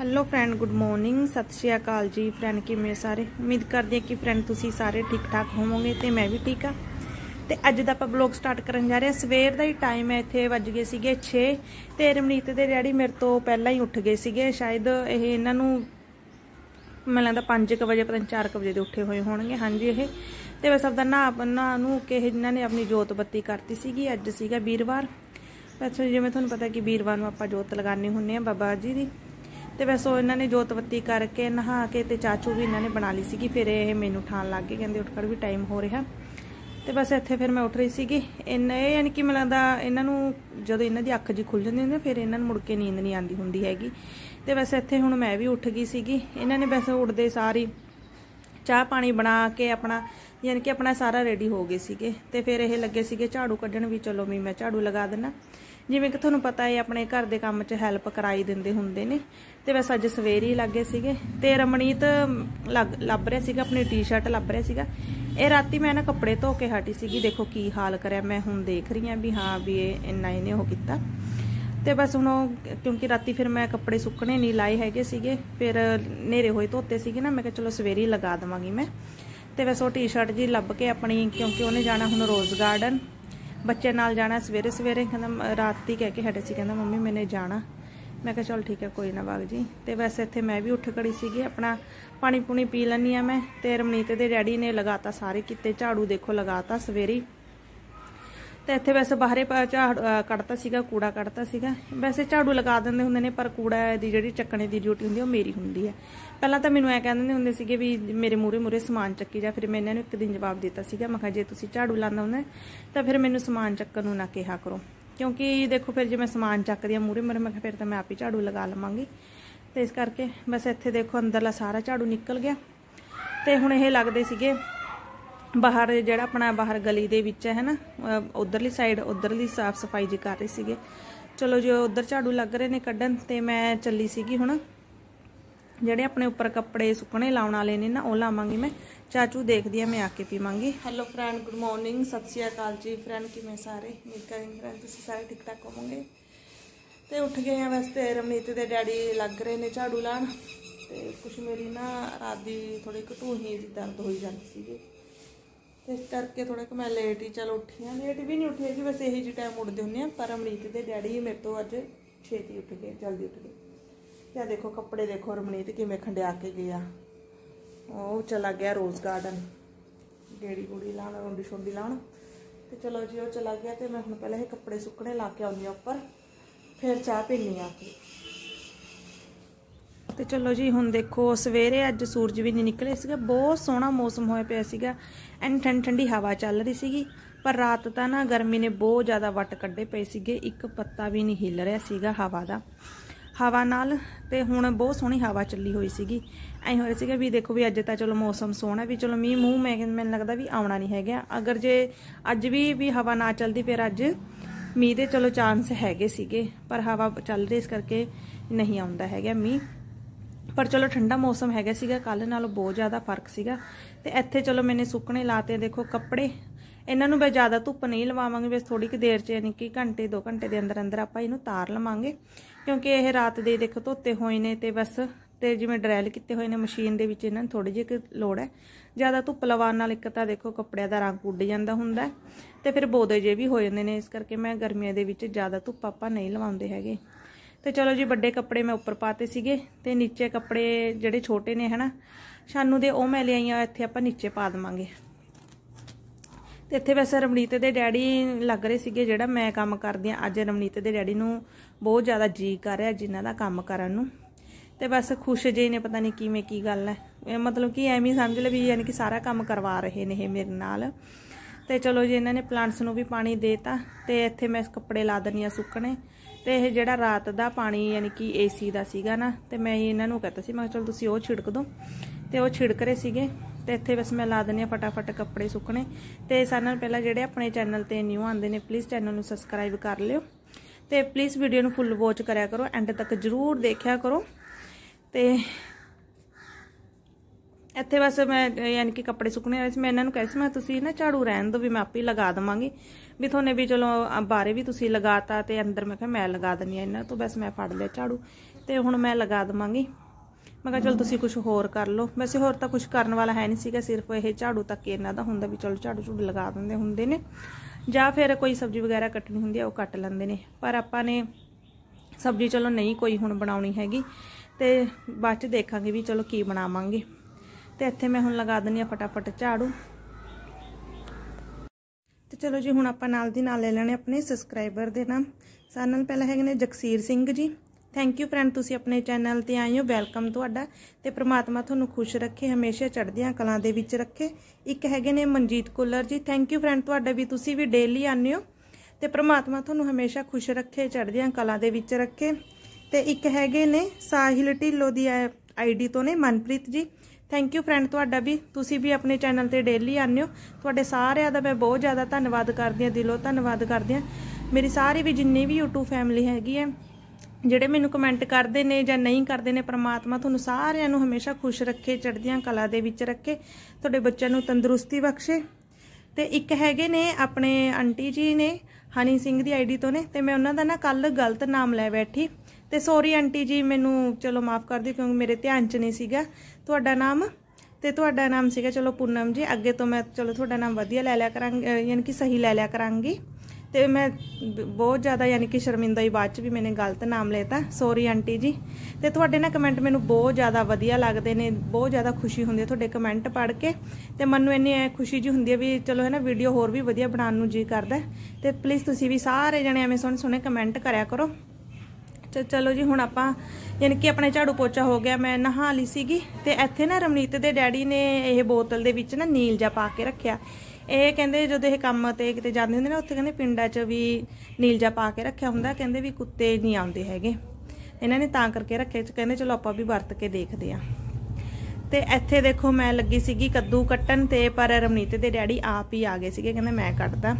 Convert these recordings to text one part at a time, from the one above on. Hello friend, good morning, सत श्री अकाल जी friend. किवें सारे, उम्मीद करदी है कि फ्रेंड तुसीं सारे ठीक ठाक होवोगे तो मैं भी ठीक हाँ। तो अज दा आपां ब्लॉग स्टार्ट करन जा रहे हैं। सवेर दा ही टाइम है, इत्थे वज गए सीगे 6 ते रमनीत दे डैडी मेरे तो पहला ही उठ गए सीगे। शायद यह इन्हां नूं मैं लगता 5 बजे पता नहीं 4 बजे के उठे हुए होणगे। हाँ जी, यह तो बस अपना नहा नू के इन्हां ने अपनी जोत बत्ती करती सीगी। अज सीगा वीरवार। बस जिवें तुहानूं पता कि वीरवार नूं आपां जोत लगाने हुंदे आ बाबा जी दी। तो बस इन्होंने जोत बत्ती करके नहा के तो चाचू भी इन्होंने बना ली सी। फिर ये मैनू उठान लग गए, कहते उठ कर भी टाइम हो रहा। तो बस इत्थे फिर मैं उठ रही सी। यानी कि मैं लगता इन्हों जो इन्हों की अख जी खुल जाती होंगी, फिर इन्होंने मुड़ के नींद नहीं आती होंगी हैगी। तो बस इत्थे हुण मैं भी उठ गई सी। इन्होंने बस उठते सारी चाह पानी बना के अपना यानी कि अपना सारा रेडी हो गए सीगे। तो फिर ये लगे सीगे झाड़ू कड्ढण भी। चलो भी मैं झाड़ू लगा देना, जिवें कि तुहानूं पता है अपने घर दे काम 'च हैल्प कराई दिंदे हुंदे ने। तो बस अज सवेरे ही लग गए सीगे। ते रमणीत लभ रहा सीगा, अपनी टी शर्ट लभ रहा सीगा। ये राती मैं ना कपड़े धो के हटी सीगी। देखो की हाल करिया मैं, हुण देख रही हाँ भी हाँ भी ये इन्ना इहने ओह कीता। तो बस हुण क्योंकि राती फिर मैं कपड़े सुकने नहीं लाए हैगे सीगे, फिर नेरे होए धोते सीगे ना, मैं कहा चलो सवेरे ही लगा देवांगी मैं। तो बस वो टी शर्ट जी लभ के अपनी, क्योंकि उन्हें जाना हुण रोज़ गार्डन, बच्चे नाल जाना सवेरे सवेरे। कहना रात ही कह के हटे सी, कहना मम्मी मैंने जाना। मैं कहा चल ठीक है, कोई ना बाग जी। तो वैसे इत्थे मैं भी उठ खड़ी सी, अपना पानी पुनी पी लैनी आ मैं। तो रमनीत दे डैडी ने लगाता सारे किते झाड़ू, देखो लगाता सवेरे। तो इत्थे वैसे बाहरे झाड़ू कड़ता सीगा, कूड़ा कड़ता सीगा। वैसे झाड़ू लगा देंदे हुंदे ने, पर कूड़ा दी जिहड़ी चक्कणे दी ड्यूटी हुंदी ओह मेरी हुंदी है। पहलां तां मैनूं ऐ कहंदे हुंदे सीगे भी मेरे मूहरे समान चक्की जा। फिर मैं इन्हां नूं एक दिन जवाब दित्ता सीगा, मैं कहा जे तुसीं झाड़ू लांदा हुंदा तां फिर मैनूं समान चक्कण नूं ना किहा करो, क्योंकि देखो फिर जे मैं समान चक्कदी आ मूहरे मेरे, मैं कहा फिर तां मैं आप ही झाड़ू लगा लवांगी। तो इस करके बस इत्थे देखो अंदरला सारा झाड़ू निकल गया। तो हुण इह लगदे सीगे बाहर जिहड़ा अपना बाहर गली दे विच है ना, उधरली साइड उधरली साफ सफाई जी कर रहे सीगे। चलो जो उधर झाड़ू लग रहे ने कड्ढन, ते मैं चली सीगी। हुण जिहड़े अपने उपर कपड़े सुकने लाउण वाले ने ना, ओह लावांगी मैं। चाचू देखदी आ मैं आके पीवांगी। हेलो फ्रेंड, गुड मॉर्निंग, सत श्री अकाल जी फ्रेंड। किवें सारे, उम्मीद करदी फ्रेंड तुसीं सारे ठीक ठाक होवोगे। तो उठ गए हैं। वैसे रमनीत दे डैडी लग रहे ने झाड़ू लाण। तो कुछ मेरी ना रात दी थोड़ी घटूही जी दर्द होई जांदी सीगी, इस करके थोड़ा कि मैं लेट ही चल उठी हाँ। लेट भी नहीं उठी जी, बस यही जी टाइम उठते होंगे। पर रमनीत के डैडी मेरे तो अज छेती उठ गए, जल्दी उठ गए। या देखो कपड़े देखो रमनीत किमें खंडिया के गया। वो चला गया रोज़ गार्डन गेड़ी गुड़ी लाण, रोंडी शोंडी लाण। तो चलो जी वो चला गया। तो मैं हम पहले कपड़े सुकने ला के आनी उपर, फिर चाह पीनी आके। तो चलो जी हुण देखो सवेरे अज सूरज भी नहीं निकले सीगा, बहुत सोहना मौसम होया पिया सीगा। एंड ठंडी ठंडी हवा चल रही सीगी। पर रात तां ना गर्मी ने बहुत ज़्यादा वट कड्ढे पे सीगे, एक पत्ता भी नहीं हिल रहा सीगा हवा दा हवा नाल। ते हुण बहुत सोहनी हवा चली हुई सीगी। ऐ हो रहा सीगा भी देखो भी अज तां चलो मौसम सोहना भी, चलो मींह मूँह मैनूं लगदा भी आउणा नहीं हैगा। अगर जे अज भी हवा ना चलदी फिर अज मींह दे चलो चांस हैगे सीगे, पर हवा चल रही इस करके नहीं आउंदा हैगा मींह। पर चलो ठंडा मौसम हैगा सीगा, कल नालों बहुत ज़्यादा फर्क सीगा। ते इत्थे चलो मैंने सुकने लाते देखो कपड़े। इन्हां मैं ज़्यादा धुप्प नहीं लवावांगी, बस थोड़ी कि देर च यानी कि घंटे 2 घंटे के अंदर अंदर आपां इहनूं तार लवांगे, क्योंकि यह रात दे देखो धोते होए ने। ते बस ते जिवें ड्रैल कीते होए ने मशीन दे विच, इन्हां नूं थोड़ी जी कि लोड़ है। ज़्यादा धुप्प लवाण नाल एक तां देखो कपड़ियां दा रंग उड जांदा हुंदा है, ते फिर बोदे जे भी हो जांदे ने। इस करके मैं गर्मियां दे विच ज़्यादा धुप्प आपां नहीं लवाउंदे हैगे। तो चलो जी बड़े कपड़े मैं उपर पाते सीगे, ते नीचे कपड़े जिहड़े छोटे ने है ना शानू दे, ओह मैं ले आई इत्थे आपां नीचे पा देवांगे। ते इत्थे वैसे रमनीत दे डैडी लग रहे सीगे, जिहड़ा मैं काम करदी आं। अज रमनीत दे डैडी नूं बहुत ज़्यादा जी कर रिहा जिन्हां दा काम करन नूं। ते बस खुश जे ने, पता नहीं किवें की गल है, मतलब कि एवें समझ लो भी यानी कि सारा काम करवा रहे ने ये मेरे नाल। तो चलो जी इन्होंने प्लांट्स नूं भी पानी देता। तो इत्थे मैं कपड़े ला दनी आ सुकने। तो यह जिहड़ा रात दा पानी यानी कि एसी दा सीगा ना, तो मैं इन्हां नूं कहता सी मैं चल तुसीं ओह छिड़क दो। तो ओह छिड़क रहे सीगे। तो इत्थे बस मैं ला दनी फटाफट कपड़े सुकने। तो सानूं पहलां जिहड़े अपने चैनल ते न्यू आंदे ने, प्लीज़ चैनल नूं सबसक्राइब कर लिओ। तो प्लीज़ वीडियो नूं फुल वॉच करिया करो, एंड तक जरूर देखिया करो। तो इत्थे बस मैं यानी कि कपड़े सुकने वाले, मैं इन्होंने कहा मैं तुसीं ना झाड़ू रहन दो भी मैं आप ही लगा देवांगी भी थोड़े भी। चलो बाहरे भी तुसीं लगाता, तो अंदर मैं कहा मैं लगा दनी इन्हां। तो बस मैं फड़ लिया झाड़ू। ਤੇ ਹੁਣ मैं लगा ਦਵਾਂਗੀ। मैं कहा चल तुसीं कुछ होर कर लो, वैसे होर तां कुछ करन वाला है नहीं सीगा, सिर्फ यह झाड़ू तक इन्हां दा हुंदा भी चलो झाड़ू झूड़ू लगा दिंदे हुंदे ने जां फिर कोई सब्जी वगैरह कट्टनी हुंदी आ ओह कट लैंदे ने। पर आपां ने सब्जी चलो नहीं कोई हुण बनाउणी हैगी ते बाद च देखांगे भी चलो की बनावांगे। तो इत्थे मैं हुण लगा दिंदी आ फटाफट झाड़ू। तो चलो जी हुण आपां नाल दी नाल ले लैणे अपने सबसक्राइबर दे नाम। सारे नाल पहला हैगे ने Jagsir Singh ji, thank you friend, तुसी अपने चैनल ते आए हो, वेलकम तुहाडा। ते परमात्मा तुहानू खुश रखे, हमेशा चढ़दियां कलां दे विच रखे। एक हैगे ने Manjeet Kular ji, thank you friend तुहाडा भी, तुसी भी डेली आने हो ते परमात्मा तुहानू हमेशा खुश रखे, चढ़दियां कलां दे विच रखे। ते एक हैगे ने साहिल ढिल्लो दी आईडी तो ने Manpreet ji, thank you friend तुहाडा भी, तुसी भी अपने चैनल ते डेली आने हो। तुहाडे सारिआं दा मैं बहुत ज़्यादा धन्नवाद करदी आं, दिलों धन्नवाद करदी आं। मेरी सारी भी जिन्नी भी यूट्यूब फैमिली हैगी है ਜਿਹੜੇ ਮੈਨੂੰ कमेंट करते हैं ਜਾਂ नहीं करते हैं, परमात्मा ਤੁਹਾਨੂੰ ਸਾਰਿਆਂ ਨੂੰ हमेशा खुश रखे, ਚੜ੍ਹਦੀਆਂ ਕਲਾ ਦੇ ਵਿੱਚ रखे, ਤੁਹਾਡੇ ਬੱਚਿਆਂ ਨੂੰ ਤੰਦਰੁਸਤੀ ਬਖਸ਼ੇ। ਤੇ ਇੱਕ ਹੈਗੇ ਨੇ ਆਪਣੇ ਆਂਟੀ जी ने ਹਨੀ ਸਿੰਘ ਦੀ ਆਈਡੀ ਤੋਂ ਨੇ ਤੇ ਮੈਂ ਉਹਨਾਂ ਦਾ ਨਾ ਕੱਲ ਗਲਤ ਨਾਮ ਲੈ ਬੈਠੀ ਤੇ ਸੌਰੀ ਆਂਟੀ ਜੀ ਮੈਨੂੰ ਚਲੋ ਮਾਫ ਕਰ ਦਿਓ ਕਿਉਂਕਿ ਮੇਰੇ ਧਿਆਨ 'ਚ ਨਹੀਂ ਸੀਗਾ ਤੁਹਾਡਾ ਨਾਮ। ਤੇ ਤੁਹਾਡਾ ਨਾਮ ਸੀਗਾ ਚਲੋ ਪੂਨਮ ਜੀ, ਅੱਗੇ ਤੋਂ ਮੈਂ ਚਲੋ ਤੁਹਾਡਾ ਨਾਮ ਵਧੀਆ ਲੈ ਲਿਆ ਕਰਾਂਗੇ ਯਾਨੀ ਕਿ ਸਹੀ ਲੈ ਲਿਆ ਕਰਾਂਗੀ। तो मैं बहुत ज़्यादा यानी कि शर्मिंदा ही बाद भी मैंने गलत नाम लेता, सॉरी आंटी जी। तो थोड़े ना कमेंट मैं बहुत ज़्यादा वधिया लगते ने, बहुत ज़्यादा खुशी होंदी थोड़े कमेंट पढ़ के ते मनु इन्नी खुशी जी होंदी भी चलो है ना वीडियो होर भी वधिया बनाने जी करदा है। तो प्लीज़ तुसीं भी सारे जने एवें सोहणे सोहणे कमेंट कराया करो। तो चलो जी हुण आपां यानी कि अपना झाड़ू पोचा हो गया, मैं नहा ली सीगी। ते इत्थे ना रमनीत दे डैडी ने इह बोतल दे विच ना नील जा पा के रखिया, ਇਹ ਕਹਿੰਦੇ ਜਦੋਂ ਇਹ ਕੰਮ ਤੇ ਕਿਤੇ ਜਾਂਦੇ ਹੁੰਦੇ ਨੇ ਉੱਥੇ ਕਹਿੰਦੇ ਪਿੰਡਾਂ 'ਚ ਵੀ ਨੀਲ ਜਾ ਪਾ ਕੇ ਰੱਖਿਆ ਹੁੰਦਾ, ਕਹਿੰਦੇ ਵੀ ਕੁੱਤੇ ਨਹੀਂ ਆਉਂਦੇ ਹੈਗੇ, ਇਹਨਾਂ ਨੇ ਤਾਂ ਕਰਕੇ ਰੱਖੇ, ਕਹਿੰਦੇ ਚਲੋ ਆਪਾਂ ਵੀ ਵਰਤ ਕੇ ਦੇਖਦੇ ਆ। ਤੇ ਇੱਥੇ ਦੇਖੋ ਮੈਂ ਲੱਗੀ ਸੀਗੀ ਕੱਦੂ ਕੱਟਣ ਤੇ ਪਰ ਰਮਨੀਤ ਦੇ ਡੈਡੀ ਆਪ ਹੀ ਆ ਗਏ ਸੀਗੇ, ਕਹਿੰਦੇ ਮੈਂ ਕੱਟਦਾ,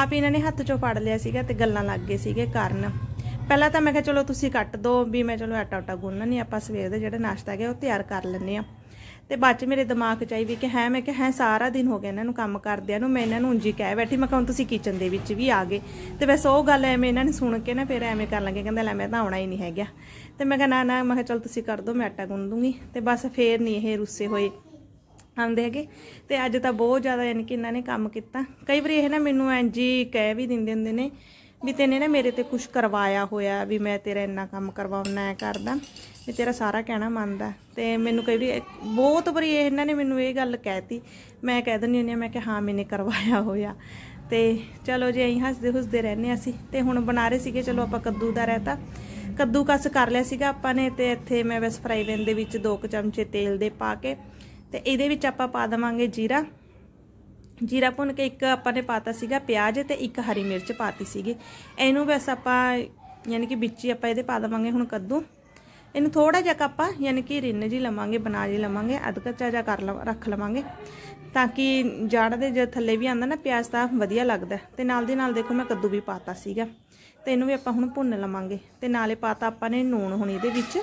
ਆਪ ਹੀ ਇਹਨਾਂ ਨੇ ਹੱਥ 'ਚੋਂ ਫੜ ਲਿਆ ਸੀਗਾ ਤੇ ਗੱਲਾਂ ਲੱਗ ਗਏ ਸੀਗੇ ਕਰਨ। ਪਹਿਲਾਂ ਤਾਂ ਮੈਂ ਕਿਹਾ ਚਲੋ ਤੁਸੀਂ ਕੱਟ ਦਿਓ ਵੀ ਮੈਂ ਚਲੋ ਆਟਾ ਉਟਾ ਗੁੰਨਣਾ ਨਹੀਂ, ਆਪਾਂ ਸਵੇਰ ਦੇ ਜਿਹੜਾ ਨਾਸ਼ਤਾ ਹੈਗਾ ਉਹ ਤਿਆਰ ਕਰ ਲੈਂਦੇ ਆ। तो बाद मेरे दिमाग च आई भी कि है मैं क्या है सारा दिन हो गया इन्होंने काम करदिया, मैं इन्होंने उंजी कह बैठी, मैं कहा तुसी किचन दे विच भी आ गए। तो वैसे वो गल एवें इन्होंने सुन के ना फिर एवें कर लगे, कहते लै मैं तो आना ही नहीं है। तो मैं कहा ना ना, मैं चल तुसी कर दो मैं आटा गुन दूंगी। तो बस फिर नहीं ये रुस्से हुए आते है। तो अज तो बहुत ज़्यादा यानी कि इन्होंने काम किया, कई बार यह ना मैनू इंजी कह भी देंदे हुंदे ने भी तेने ना मेरे तो कुछ करवाया होया भी मैं तेरा इन्ना काम करवाना है करदा भी तेरा सारा कहना मनदा। तो मैनू कई बार बहुत बारी इन्हों ने मैनू ये गल कहती, मैं कह दिंदी हुंदी मैं कि हाँ मैंने करवाया होया। तो चलो जी अं हसदे हुसदे रहने असीं। ते हुण बना रहे सीगे चलो आपां कद्दू दा रायता, कद्दू कस कर लिया सीगा आपां ने। ते इत्थे मैं बस फ्राई पैन दे विच 2 चमचे तेल दे पा के ते इहदे विच आपां पा देवांगे जीरा। जीरा भुन के एक आपने पाता सीगा प्याज ते एक हरी मिर्च पाती सीगी, इनू बस आपां यानी कि बिच्ची आपां इहदे पा देवांगे हुण कद्दू। इनू थोड़ा जिहा आपां यानी कि रिन्न जी लवांगे, बना जी लवांगे, अध कच्चा जा कर रख लवांगे ताकि जड़ दे जे थल्ले भी आंदा ना प्याज तां वधिया लगदा। ते नाल दी नाल देखो मैं कद्दू भी पाता सीगा ते इनू भी आपां हुण भुन लवांगे। ते नाले पाता आपां ने नून हुण इहदे विच।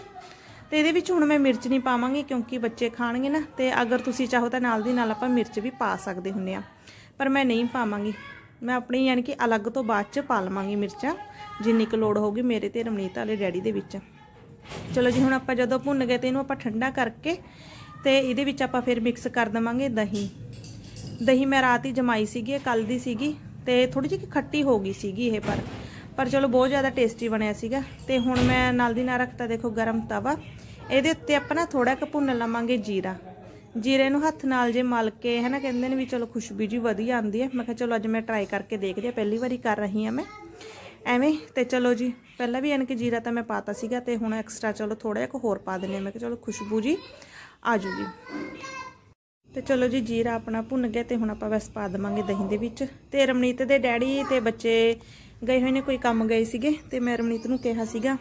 तो ये हूँ मैं मिर्च नहीं पावांगी क्योंकि बच्चे खाणगे ना, तो अगर तुसी चाहो तो नाल दी नाल आपां मिर्च भी पा सकदे हुंदे आ, पर मैं नहीं पावांगी, मैं अपनी यानी कि अलग तो बाद च पा लवांगी मिर्चां जिन्नी क लोड़ होगी मेरे ते रमनीत वाले डैडी दे विच। चलो जी हुण आपां जदों भुन गए तो इहनूं आपां ठंडा करके ते इहदे विच आपां फिर मिक्स कर देवांगे दही। दही मैं रात ही जमाई सीगी, कल दी सीगी ते थोड़ी जी खट्टी हो गई सीगी ये पर चलो बहुत ज़्यादा टेस्टी बनया सीगा। ते हुण मैं नाल दी नाल रखता देखो गरम तवा, ਇਹਦੇ ਉੱਤੇ ਆਪਾਂ ਨਾ ਥੋੜਾ ਕ ਭੁੰਨ ਲਵਾਂਗੇ ਜੀਰਾ। ਜੀਰੇ ਨੂੰ ਹੱਥ ਨਾਲ ਜੇ ਮਲ ਕੇ ਹੈ ਨਾ ਕਹਿੰਦੇ ਨੇ ਵੀ ਚਲੋ ਖੁਸ਼ਬੂ ਜੀ ਵਧੀਆ ਆਉਂਦੀ ਹੈ, ਮੈਂ ਕਿਹਾ ਚਲੋ ਅੱਜ ਮੈਂ ਟਰਾਈ ਕਰਕੇ ਦੇਖਦੀ ਆ, ਪਹਿਲੀ ਵਾਰੀ ਕਰ ਰਹੀ ਹਾਂ ਮੈਂ ਐਵੇਂ। ਤੇ ਚਲੋ ਜੀ ਪਹਿਲਾਂ ਵੀ ਯਾਨੀ ਕਿ ਜੀਰਾ ਤਾਂ ਮੈਂ ਪਾਤਾ ਸੀਗਾ ਤੇ ਹੁਣ ਐਕਸਟਰਾ ਚਲੋ ਥੋੜਾ ਜਿਹਾ ਹੋਰ ਪਾ ਦਿੰਨੇ ਆ, ਮੈਂ ਕਿਹਾ ਚਲੋ ਖੁਸ਼ਬੂ ਜੀ ਆ ਜੂਗੀ। ਤੇ ਚਲੋ ਜੀ ਜੀਰਾ ਆਪਣਾ ਭੁੰਨ ਗਿਆ ਤੇ ਹੁਣ ਆਪਾਂ ਬਸ ਪਾ ਦੇਵਾਂਗੇ ਦਹੀਂ ਦੇ ਵਿੱਚ। ਤੇ ਰਮਨੀਤ ਦੇ ਡੈਡੀ ਤੇ ਬੱਚੇ ਗਏ ਹੋਏ ਨੇ, ਕੋਈ ਕੰਮ ਗਏ ਸੀਗੇ ਤੇ ਮੈਂ ਰਮਨੀਤ ਨੂੰ ਕਿਹਾ ਸੀਗਾ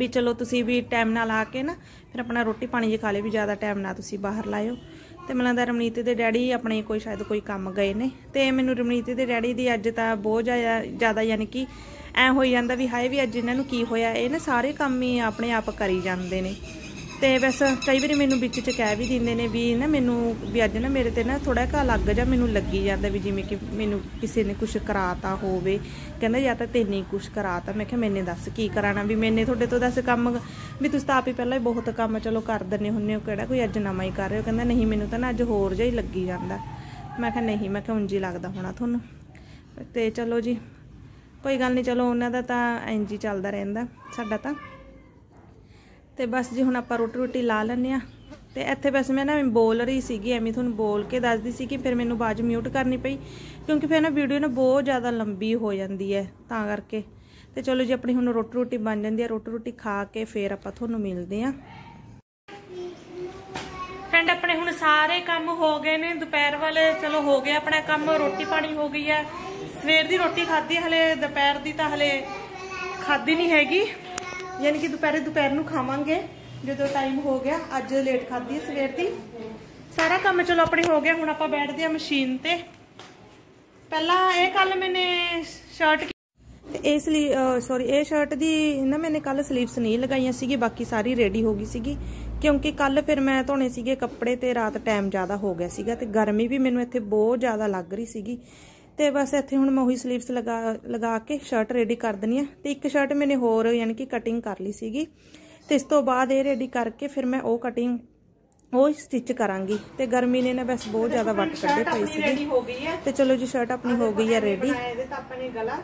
भी चलो तुसी भी टाइम नाल आके ना फिर अपना रोटी पानी जी खा लो, भी ज़्यादा टाइम ना तुसी बाहर लाओ। तो मैं लगता रमनीत दे डैडी अपने कोई शायद कोई काम गए ने। तो मैनूं रमनीत दे डैडी दी अज तां बहुत ज़्यादा यानी कि ऐ होई जांदा भी हाए भी अज इन्हां नूं की होया, ये ना सारे काम ही अपने आप करी जांदे ने। तो बस कई बार मैनू बिच कह भी देंगे ने भी ना मैनू भी अज ना मेरे ते ना थोड़ा जहा अलग जहा मैनू लगी जाता भी जिमें कि मैनू किसी ने कुछ कराता हो कहना या तो तेने कुछ कराता। मैं क्या मैंने दस की कराना भी मैंने थोड़े तो दस कम भी तुम तो आप ही पहला ही बहुत काम चलो कर दें होंने कि कोई अज नवा ही कर रहे हो। कहना नहीं मैनू तो ना अज होर जहा ही लगी जाता। मैं क्या नहीं मैं क्या उंजी लगता होना थोनू तो चलो जी कोई गल नहीं चलो उन्होंने तो इंज ही चलता रहिंदा साडा तां। तो बस जी हुण आपां रोटी रोटी ला लैंदे। तो इत्थे बस मैं ना बोल रही सीगी एवें तुहानूं बोल के दसदी सी कि फिर मैनूं बाज म्यूट करनी पई क्योंकि फिर ना वीडियो ना बहुत ज़्यादा लंबी हो जाती है तां करके। तो चलो जी अपनी हुण रोटी रोटी बन जाती है। रोटी रोटी खा के फिर आपां तुहानूं मिलदे आं। फ्रेंड अपने हुण सारे काम हो गए ने दुपहर वाले चलो हो गया अपना काम रोटी पानी हो गई है। सवेर की रोटी खाधी हले दोपहर की तो हले खाधी नहीं हैगी यानी कि दोपहर दोपहर खावांगे जो टाइम हो गया। अज लेट खाधी सवेर की। सारा काम चलो अपने हो गया हुण आपां बैठदे आ मशीन ते। पहला ये कल मैंने शर्ट इसलिए सॉरी ये शर्ट दी ना मैंने कल स्लीव्स नहीं लगाई सी बाकी सारी रेडी हो गई सी क्योंकि कल फिर मैं धोने सीगे कपड़े तो रात टाइम ज़्यादा हो गया सीगा ते गर्मी भी मैनूं इत्थे बहुत ज़्यादा लग रही सी। तो बस इत्थे हुण मैं उही स्लीव्स लगा के शर्ट रेडी कर देनी है। तो एक शर्ट मैंने होर यानी कि कटिंग कर ली सीगी ते इस तो बाद ये रेडी करके फिर मैं वो कटिंग वो स्टिच करांगी। तो गर्मी ने ना बस बहुत ज़्यादा वट कड्ढे पई सीगी। तो चलो जी शर्ट अपनी हो गई है रेडी। अपने गला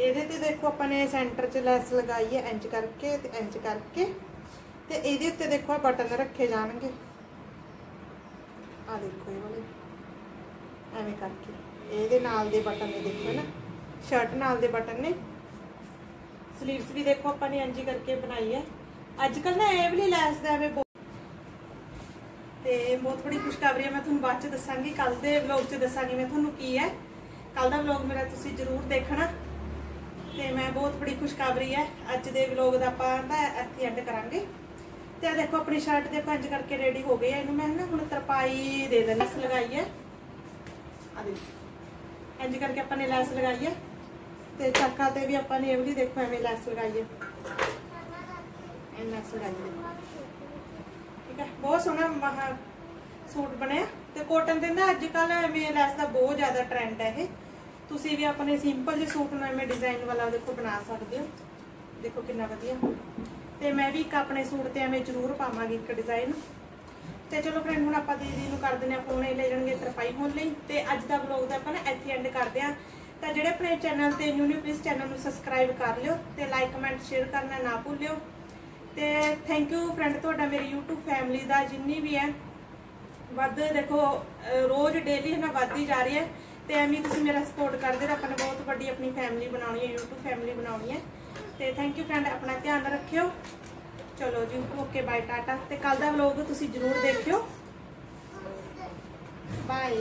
ये देखो अपने सेंटर च लैस लगाई है इंच करके तो ये उत्ते देखो बटन रखे जाएंगे आ देखो एवें करके ये नाल दे बटन ने देखो ना शर्ट नाल दे बटन ने स्लीव्स भी देखो अपने अंजी करके बनाई है। अजकल ना ये वाली लैस बहुत बड़ी खुशखबरी है। मैं तुहानूं बाद च दसांगी कल दे व्लॉग च दसांगी मैं तुहानूं की है। कल दा व्लॉग मेरा तुसीं जरूर देखना। तो मैं बहुत बड़ी खुशखबरी है अज दे व्लॉग दा आपां ना इत्थे एंड करांगे। तो देखो अपनी शर्ट देखो इंज करके रेडी हो गई है। इहनूं मैं ना हुण तरपाई दे देनी इस लगाई है आ देखो इंज करके अपने लैस लगाई है। तो चक्का ते भी अपने एवली देखो एवं लैस लगाई है ठीक है। बहुत सोहना महा सूट बने तो कोटन के ना अजकल एवं लैस का बहुत ज़्यादा ट्रेंड है। ये तुसी भी अपने सिंपल जो सूट में एवं डिजाइन वाला देखो बना सकते हो। देखो कितना वधिया। तो मैं भी एक अपने सूट ते एवं जरूर पावांगी एक डिजाइन। तो चलो फ्रेंड हुण आपां दीदी कर देने फोन ही ले जाएंगे तरपाई होने लई। ते अज दा व्लॉग दा आपां इत्थे एंड करदे आं। तां जिहड़े अपने चैनल ते न्यू ने प्लीज़ चैनल नूं सबसक्राइब कर लिओ ते लाइक कमेंट शेयर करना ना भुल्लिओ। ते थैंक यू फ्रेंड तुहाडा मेरी यूट्यूब फैमिली दा जिन्नी भी है वध देखो रोज़ डेली ना वधदी जा रही है। ते एवें तुसीं मेरा सपोर्ट करदे रहो। अपने बहुत वड्डी अपनी फैमिली बनाउणी है यूट्यूब फैमिली बनाउणी है। ते थैंक यू फ्रेंड अपना ध्यान रखिओ। चलो जी ओके बाय टाटा। ते कल दा व्लॉग तुसीं जरूर देखियो बाय।